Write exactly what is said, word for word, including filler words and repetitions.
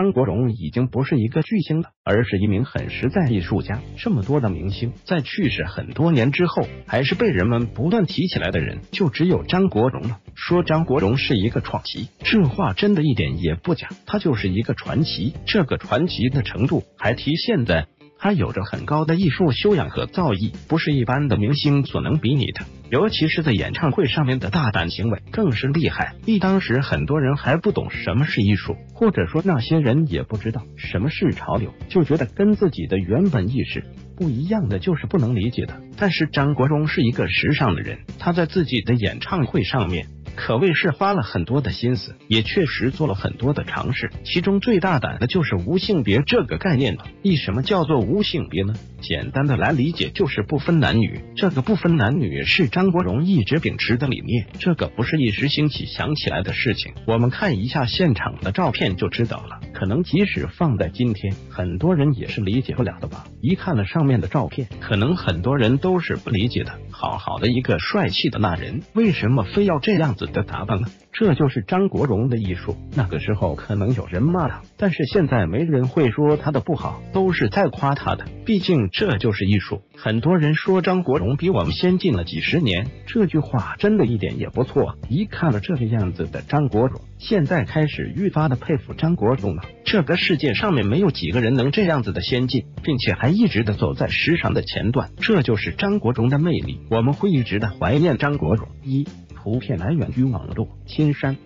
张国荣已经不是一个巨星了，而是一名很实在艺术家。这么多的明星在去世很多年之后，还是被人们不断提起来的人，就只有张国荣了。说张国荣是一个传奇，这话真的一点也不假，他就是一个传奇。这个传奇的程度还体现在他有着很高的艺术修养和造诣，不是一般的明星所能比拟的。尤其是在演唱会上面的大胆行为更是厉害。一当时很多人还不懂什么是艺术，或者说那些人也不知道什么是潮流，就觉得跟自己的原本意识不一样的就是不能理解的。但是张国荣是一个时尚的人，他在自己的演唱会上面可谓是花了很多的心思，也确实做了很多的尝试，其中最大胆的就是无性别这个概念了。一什么叫做无性别呢？简单的来理解就是不分男女，这个不分男女是张国荣一直秉持的理念，这个不是一时兴起想起来的事情，我们看一下现场的照片就知道了。可能即使放在今天，很多人也是理解不了的吧。一看了上面的照片，可能很多人都是不理解的。好好的一个帅气的那人，为什么非要这样子的打扮呢？这就是张国荣的艺术。那个时候可能有人骂他，但是现在没人会说他的不好，都是在夸他的，毕竟这就是艺术。很多人说张国荣比我们先进了几十年，这句话真的一点也不错。一看了这个样子的张国荣，现在开始愈发的佩服张国荣了。这个世界上面没有几个人能这样子的先进，并且还一直的走在时尚的前段，这就是张国荣的魅力。我们会一直的怀念张国荣。一、图片来源于网络，金山。